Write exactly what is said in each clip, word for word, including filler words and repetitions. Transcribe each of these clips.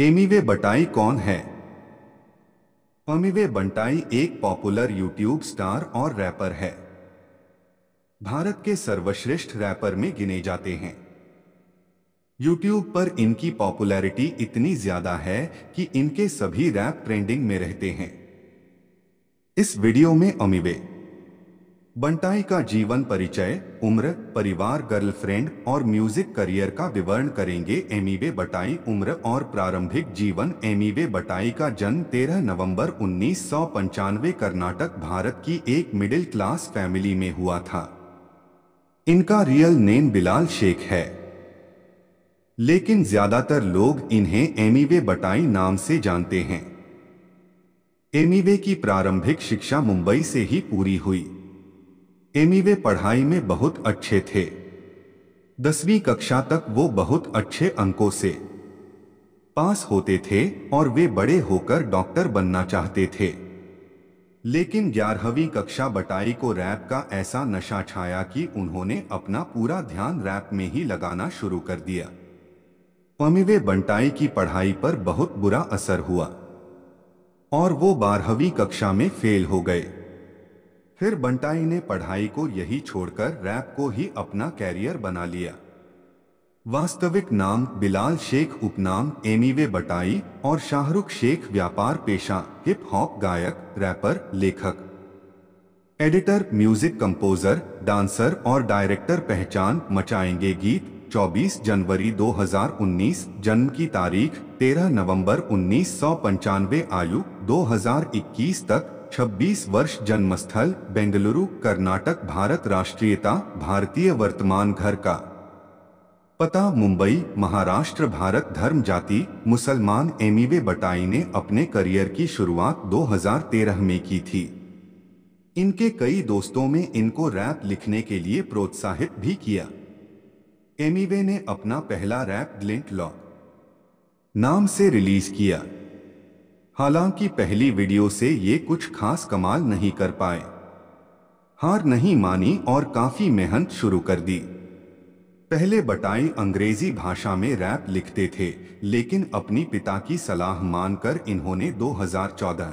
एमीवे बंटाई कौन है? एमीवे बंटाई एक पॉपुलर यूट्यूब स्टार और रैपर है। भारत के सर्वश्रेष्ठ रैपर में गिने जाते हैं। यूट्यूब पर इनकी पॉपुलैरिटी इतनी ज्यादा है कि इनके सभी रैप ट्रेंडिंग में रहते हैं। इस वीडियो में एमीवे बंटाई का जीवन परिचय, उम्र, परिवार, गर्लफ्रेंड और म्यूजिक करियर का विवरण करेंगे। एमीवे बंटाई उम्र और प्रारंभिक जीवन। एमीवे बंटाई का जन्म तेरह नवंबर उन्नीस सौ पंचानवे कर्नाटक, भारत की एक मिडिल क्लास फैमिली में हुआ था। इनका रियल नेम बिलाल शेख है, लेकिन ज्यादातर लोग इन्हें एमीवे बंटाई नाम से जानते हैं। एमीवे की प्रारंभिक शिक्षा मुंबई से ही पूरी हुई। एमीवे पढ़ाई में बहुत अच्छे थे। दसवीं कक्षा तक वो बहुत अच्छे अंकों से पास होते थे और वे बड़े होकर डॉक्टर बनना चाहते थे। लेकिन ग्यारहवीं कक्षा बंटाई को रैप का ऐसा नशा छाया कि उन्होंने अपना पूरा ध्यान रैप में ही लगाना शुरू कर दिया। एमीवे बंटाई की पढ़ाई पर बहुत बुरा असर हुआ और वो बारहवीं कक्षा में फेल हो गए। फिर बंटाई ने पढ़ाई को यही छोड़कर रैप को ही अपना कैरियर बना लिया। वास्तविक नाम बिलाल शेख, उपनाम एमीवे बंटाई और शाहरुख शेख। व्यापार पेशा हिप हॉप गायक, रैपर, लेखक, एडिटर, म्यूजिक कंपोजर, डांसर और डायरेक्टर। पहचान मचाएंगे गीत। चौबीस जनवरी दो हज़ार उन्नीस, जन्म की तारीख तेरह नवंबर उन्नीस सौ पंचानवे, आयु दो हज़ार इक्कीस तक, छब्बीस वर्ष, जन्मस्थल बेंगलुरु, कर्नाटक, भारत, राष्ट्रीयता भारतीय, वर्तमान घर का पता मुंबई, महाराष्ट्र, भारत, धर्म जाति मुसलमान। एमीवे बंटाई ने अपने करियर की शुरुआत दो हज़ार तेरह में की थी। इनके कई दोस्तों में इनको रैप लिखने के लिए प्रोत्साहित भी किया। एमीवे ने अपना पहला रैप ग्लिंट लॉक नाम से रिलीज किया, हालांकि पहली वीडियो से ये कुछ खास कमाल नहीं कर पाए। हार नहीं मानी और काफी मेहनत शुरू कर दी। पहले बंटाई अंग्रेजी भाषा में रैप लिखते थे, लेकिन अपनी पिता की सलाह मानकर इन्होंने दो हज़ार चौदह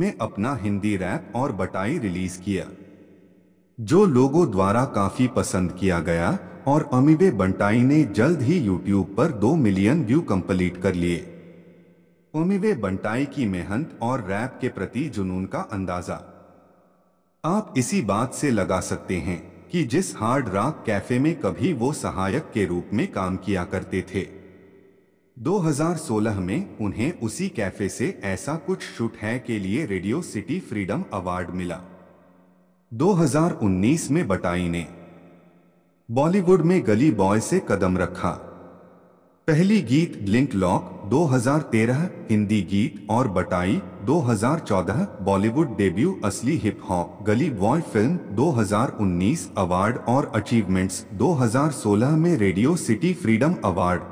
में अपना हिंदी रैप और बंटाई रिलीज किया, जो लोगों द्वारा काफी पसंद किया गया और एमीवे बंटाई ने जल्द ही यूट्यूब पर दो मिलियन व्यू कंप्लीट कर लिए। एमीवे बंटाई की मेहनत और रैप के प्रति जुनून का अंदाजा आप इसी बात से लगा सकते हैं कि जिस हार्ड रॉक कैफे में कभी वो सहायक के रूप में काम किया करते थे, दो हज़ार सोलह में उन्हें उसी कैफे से ऐसा कुछ शूट है के लिए रेडियो सिटी फ्रीडम अवार्ड मिला। दो हज़ार उन्नीस में बंटाई ने बॉलीवुड में गली बॉय से कदम रखा। पहली गीत लिंक लॉक दो हज़ार तेरह, हिंदी गीत और बंटाई दो हज़ार चौदह, बॉलीवुड डेब्यू असली hip hop, Gully boy film दो हज़ार उन्नीस, अवार्ड और अचीवमेंट्स दो हज़ार सोलह में रेडियो सिटी फ्रीडम अवार्ड।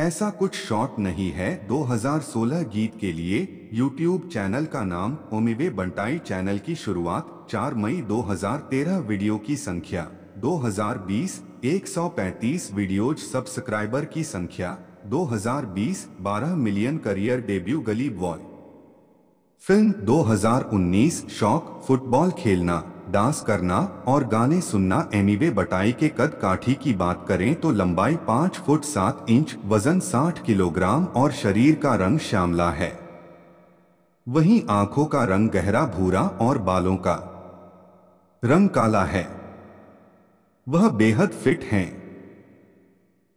ऐसा कुछ शॉर्ट नहीं है। दो हज़ार सोलह गीत के लिए यूट्यूब चैनल का नाम एमीवे बंटाई। चैनल की शुरुआत चार मई दो हज़ार तेरह, वीडियो की संख्या दो हज़ार बीस, एक सौ पैंतीस वीडियोज, सब्सक्राइबर की संख्या दो हज़ार बीस, बारह million, career debut Gully boy film दो हज़ार उन्नीस, शौक फुटबॉल खेलना, डांस करना और गाने सुनना। एमीवे बंटाई के कद काठी की बात करें तो लंबाई पाँच फुट सात इंच, वजन साठ किलोग्राम और शरीर का रंग श्यामला है। वहीं आंखों का रंग गहरा भूरा और बालों का रंग काला है। वह बेहद फिट हैं।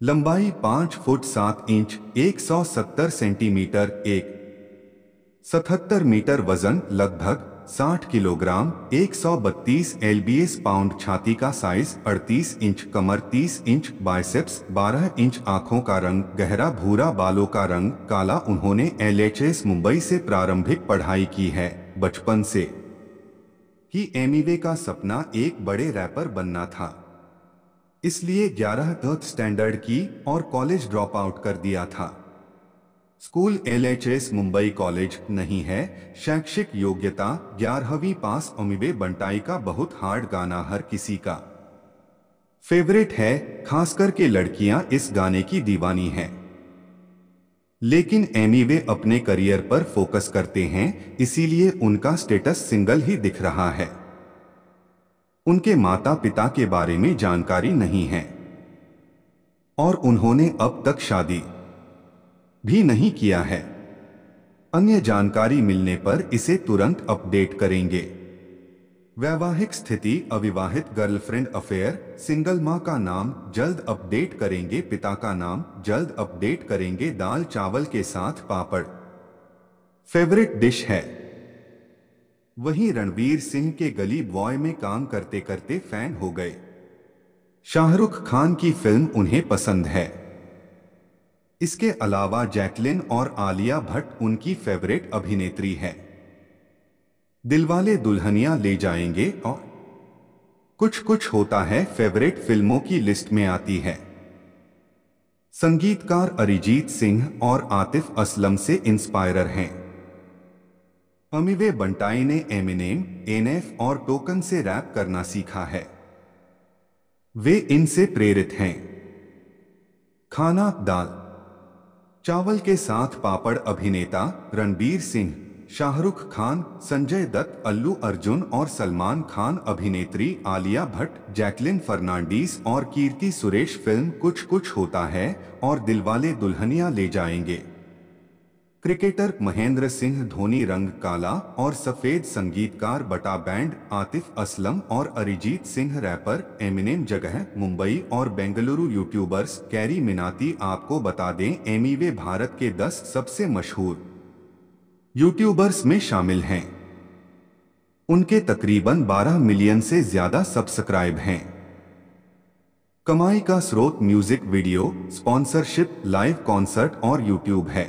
लंबाई पाँच फुट सात इंच, एक सौ सत्तर सेंटीमीटर, एक सतहत्तर मीटर, वजन लगभग साठ किलोग्राम, एक सौ बत्तीस एलबीएस पाउंड, छाती का साइज अड़तीस इंच, कमर तीस इंच, बाइसेप्स बारह इंच, आंखों का रंग गहरा भूरा, बालों का रंग काला। उन्होंने एलएचएस मुंबई से प्रारंभिक पढ़ाई की है। बचपन से ही एमीवे का सपना एक बड़े रैपर बनना था, इसलिए ग्यारहवीं स्टैंडर्ड की और कॉलेज ड्रॉप आउट कर दिया था। स्कूल एलएचएस मुंबई कॉलेज नहीं है। शैक्षिक योग्यता ग्यारहवीं पास। एमीवे बंटाई का बहुत हार्ड गाना हर किसी का फेवरेट है, खासकर के लड़कियां इस गाने की दीवानी हैं। लेकिन एमीवे अपने करियर पर फोकस करते हैं, इसीलिए उनका स्टेटस सिंगल ही दिख रहा है। उनके माता पिता के बारे में जानकारी नहीं है और उन्होंने अब तक शादी भी नहीं किया है। अन्य जानकारी मिलने पर इसे तुरंत अपडेट करेंगे। वैवाहिक स्थिति, अविवाहित, गर्लफ्रेंड अफेयर, सिंगल माँ का नाम जल्द अपडेट करेंगे, पिता का नाम जल्द अपडेट करेंगे। दाल चावल के साथ पापड़ फेवरेट डिश है। वहीं रणवीर सिंह के गली बॉय में काम करते करते फैन हो गए। शाहरुख खान की फिल्म उन्हें पसंद है। इसके अलावा जैकलिन और आलिया भट्ट उनकी फेवरेट अभिनेत्री है। दिलवाले दुल्हनिया ले जाएंगे और कुछ कुछ होता है फेवरेट फिल्मों की लिस्ट में आती है। संगीतकार अरिजीत सिंह और आतिफ असलम से इंस्पायर हैं। एमीवे बंटाई ने एमिनेम, एनएफ और टोकन से रैप करना सीखा है। वे इनसे प्रेरित हैं। खाना दाल चावल के साथ पापड़ अभिनेता रणवीर सिंह, शाहरुख खान, संजय दत्त, अल्लू अर्जुन और सलमान खान, अभिनेत्री आलिया भट्ट, जैकलिन फर्नांडीज और कीर्ति सुरेश। फिल्म कुछ कुछ होता है और दिलवाले दुल्हनिया ले जाएंगे। क्रिकेटर महेंद्र सिंह धोनी रंग काला और सफेद, संगीतकार बटा बैंड आतिफ असलम और अरिजीत सिंह, रैपर एमिनेम, जगह मुंबई और बेंगलुरु, यूट्यूबर्स कैरी मिनाती। आपको बता दें एमीवे भारत के दस सबसे मशहूर यूट्यूबर्स में शामिल हैं। उनके तकरीबन बारह मिलियन से ज्यादा सब्सक्राइब हैं। कमाई का स्रोत music video, sponsorship, live concert और यूट्यूब है।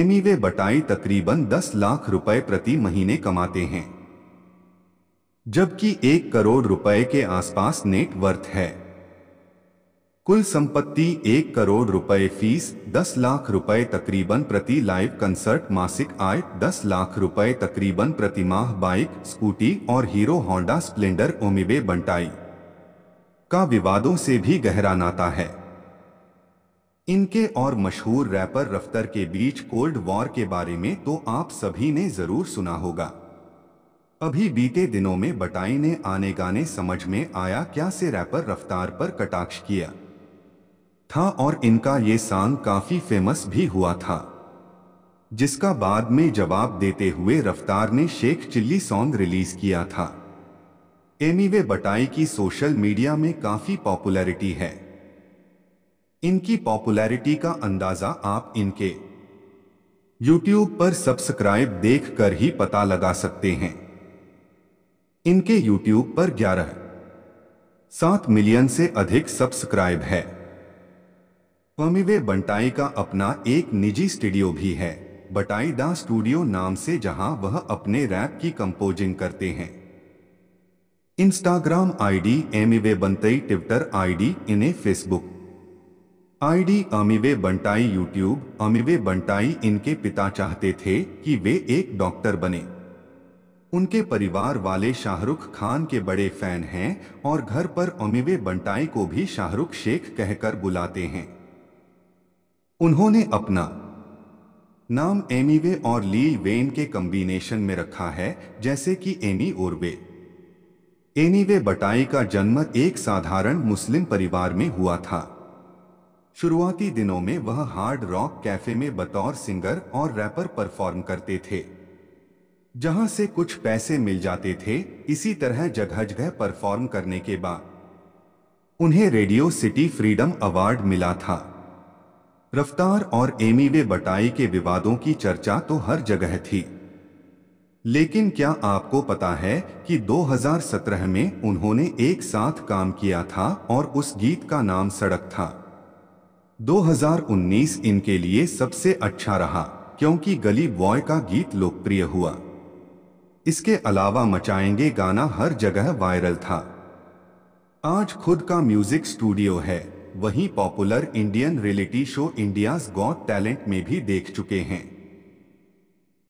एमीवे बंटाई तकरीबन दस लाख रुपए प्रति महीने कमाते हैं, जबकि एक करोड़ रुपए के आसपास नेट वर्थ है। कुल संपत्ति एक करोड़ रुपए, फीस दस लाख रुपए तकरीबन प्रति लाइव कंसर्ट, मासिक आय दस लाख रुपए तकरीबन प्रति माह। बाइक, स्कूटी और Hero Honda Splendor. Emiway Bantai का विवादों से भी गहरा नाता है। इनके और मशहूर रैपर रफ्तार के बीच कोल्ड वॉर के बारे में तो आप सभी ने जरूर सुना होगा। अभी बीते दिनों में बंटाई ने आने गाने समझ में आया क्या से रैपर रफ्तार पर कटाक्ष किया था और इनका ये सॉन्ग काफी फेमस भी हुआ था, जिसका बाद में जवाब देते हुए रफ्तार ने शेख चिल्ली सॉन्ग रिलीज किया था। एमीवे बंटाई की सोशल मीडिया में काफी पॉपुलैरिटी है। इनकी पॉपुलैरिटी का अंदाजा आप इनके यूट्यूब पर सब्सक्राइब देखकर ही पता लगा सकते हैं। इनके यूट्यूब पर ग्यारह सात मिलियन से अधिक सब्सक्राइब है। एमीवे बंटाई का अपना एक निजी स्टूडियो भी है, बंटाई दा स्टूडियो नाम से, जहां वह अपने रैप की कंपोजिंग करते हैं। Instagram ID Emiway Bantai, Twitter ID इन्हें, Facebook ID Emiway Bantai, YouTube Emiway Bantai. इनके पिता चाहते थे कि वे एक डॉक्टर बने। उनके परिवार वाले शाहरुख खान के बड़े फैन हैं और घर पर एमीवे बंटाई को भी शाहरुख शेख कहकर बुलाते हैं। उन्होंने अपना नाम एमीवे और ली वेन के कॉम्बिनेशन में रखा है, जैसे कि एमी और वे। एमीवे बंटाई का जन्म एक साधारण मुस्लिम परिवार में हुआ था। शुरुआती दिनों में वह हार्ड रॉक कैफे में बतौर सिंगर और रैपर परफॉर्म करते थे, जहां से कुछ पैसे मिल जाते थे। इसी तरह जगह जगह परफॉर्म करने के बाद उन्हें रेडियो सिटी फ्रीडम अवार्ड मिला था। रफ्तार और एमीवे बंटाई के विवादों की चर्चा तो हर जगह थी, लेकिन क्या आपको पता है कि दो हज़ार सत्रह में उन्होंने एक साथ काम किया था और उस गीत का नाम सड़क था। दो हज़ार उन्नीस इनके लिए सबसे अच्छा रहा क्योंकि गली बॉय का गीत लोकप्रिय हुआ। इसके अलावा मचाएंगे गाना हर जगह वायरल था। आज खुद का म्यूजिक स्टूडियो है। वहीं popular Indian reality show India's got talent में भी देख चुके हैं।